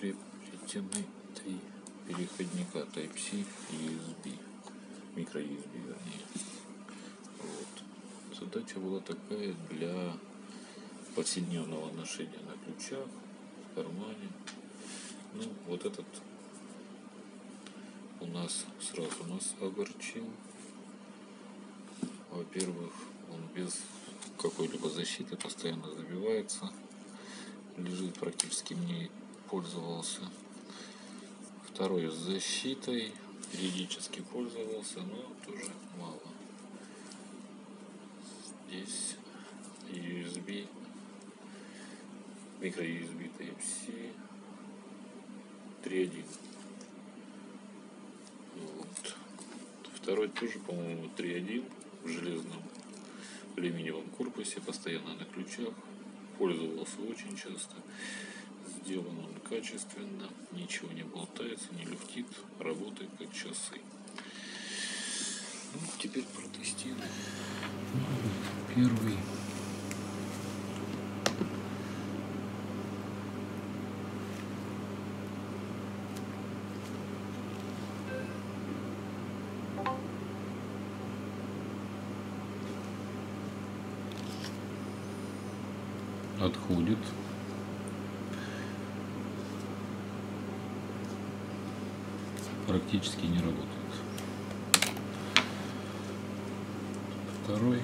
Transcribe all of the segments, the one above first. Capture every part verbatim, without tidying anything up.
прикреплены три переходника Type-C и ю эс би, микро ю эс би вернее. Вот. Задача была такая для повседневного ношения на ключах, в кармане. Ну, вот этот у нас сразу нас огорчил. Во-первых, он без какой-либо защиты постоянно забивается, лежит, практически не пользовался. Второй, с защитой периодически пользовался, но тоже мало. Здесь ю эс би, микро ю эс би Type-C три точка один. Вот. Второй тоже, по-моему, три точка один в железном алюминиевом корпусе, постоянно на ключах, пользовался очень часто. Сделан он качественно, ничего не болтается, не люфтит, работает как часы. Ну, теперь протестируем. Первый. Отходит. Практически не работает. Второй.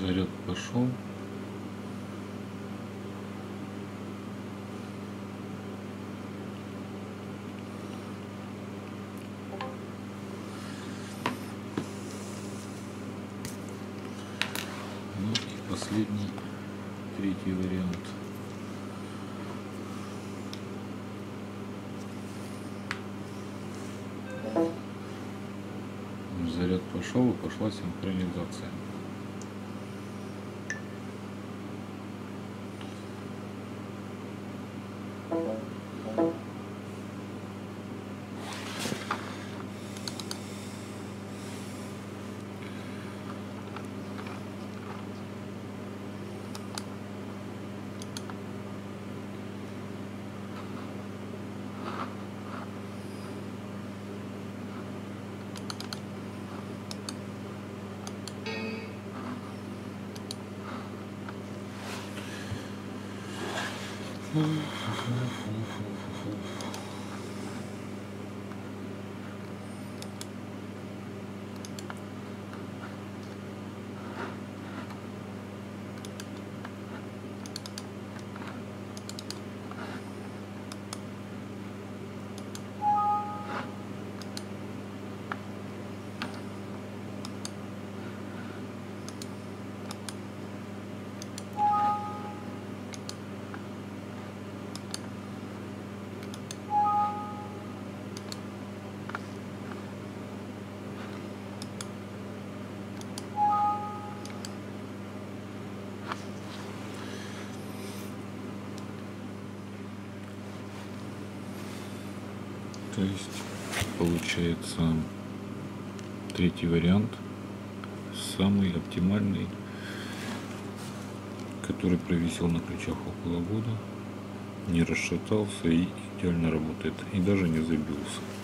Заряд пошел. Ну и последний, третий вариант. Заряд пошел, и пошла синхронизация. То есть получается третий вариант самый оптимальный, который провисел на ключах около года, не расшатался и идеально работает, и даже не забился.